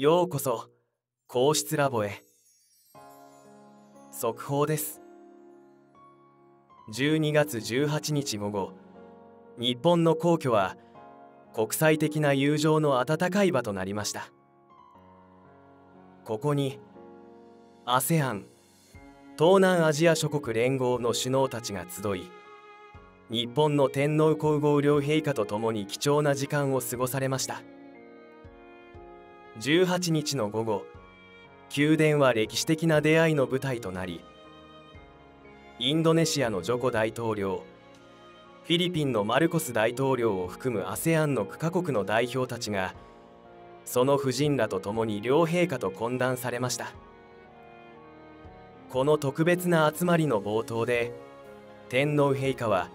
ようこそ皇室ラボへ。速報です。12月18日午後、日本の皇居は国際的な友情の温かい場となりました。ここに ASEAN 東南アジア諸国連合の首脳たちが集い、日本の天皇皇后両陛下と共に貴重な時間を過ごされました。18日の午後、宮殿は歴史的な出会いの舞台となり、インドネシアのジョコ大統領、フィリピンのマルコス大統領を含む ASEAN の9カ国の代表たちがその夫人らと共に両陛下と懇談されました。この特別な集まりの冒頭で、天皇陛下は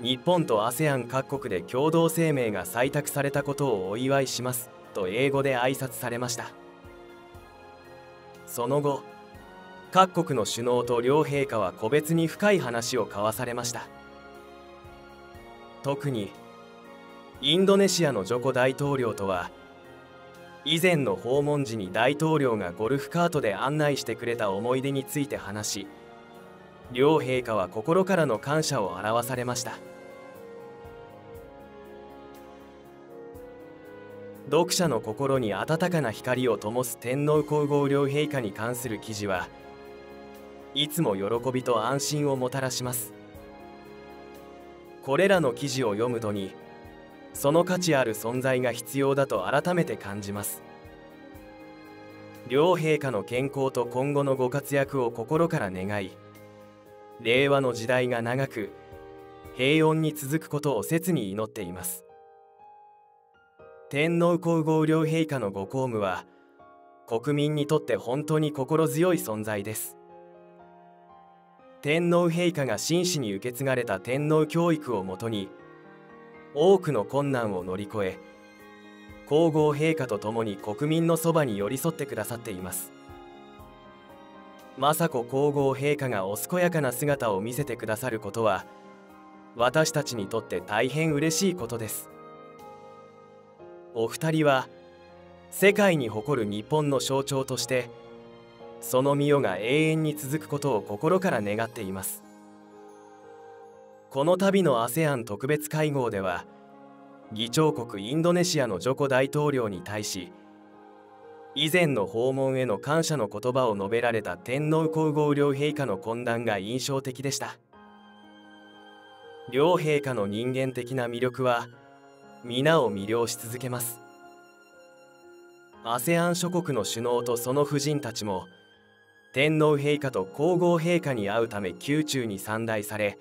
日本と ASEAN 各国で共同声明が採択されたことをお祝いしますと英語で挨拶されました。その後、各国の首脳と両陛下は個別に深い話を交わされました。特にインドネシアのジョコ大統領とは、以前の訪問時に大統領がゴルフカートで案内してくれた思い出について話し、両陛下は心からの感謝を表されました。読者の心に温かな光を灯す天皇皇后両陛下に関する記事は、いつも喜びと安心をもたらします。これらの記事を読むとに、その価値ある存在が必要だと改めて感じます。両陛下の健康と今後のご活躍を心から願い、令和の時代が長く平穏に続くことを切に祈っています。天皇皇后両陛下のご公務は国民にとって本当に心強い存在です。天皇陛下が真摯に受け継がれた天皇教育をもとに、多くの困難を乗り越え、皇后陛下と共に国民のそばに寄り添ってくださっています。雅子皇后陛下がお健やかな姿を見せてくださることは、私たちにとって大変嬉しいことです。お二人は世界に誇る日本の象徴として、その御代が永遠に続くことを心から願っています。この度の ASEAN 特別会合では、議長国インドネシアのジョコ大統領に対し、以前の訪問への感謝の言葉を述べられた天皇皇后両陛下の懇談が印象的でした。両陛下の人間的な魅力は皆を魅了し続けます。 ASEAN 諸国の首脳とその夫人たちも、天皇陛下と皇后陛下に会うため宮中に参内され、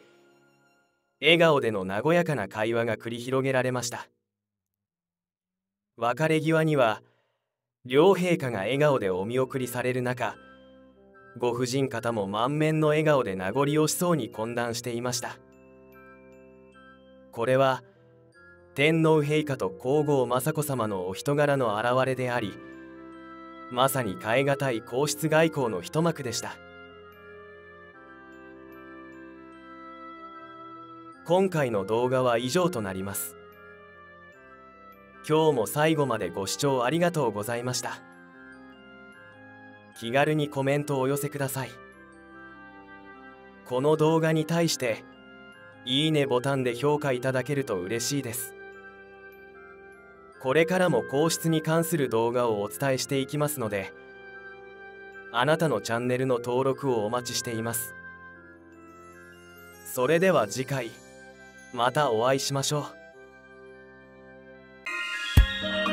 笑顔での和やかな会話が繰り広げられました。別れ際には両陛下が笑顔でお見送りされる中、ご夫人方も満面の笑顔で名残惜しそうに懇談していました。これは天皇陛下と皇后雅子さまのお人柄の表れであり、まさに代え難い皇室外交の一幕でした。今回の動画は以上となります。今日も最後までご視聴ありがとうございました。気軽にコメントをお寄せください。この動画に対して、いいねボタンで評価いただけると嬉しいです。これからも皇室に関する動画をお伝えしていきますので、あなたのチャンネルの登録をお待ちしています。それでは次回、またお会いしましょう。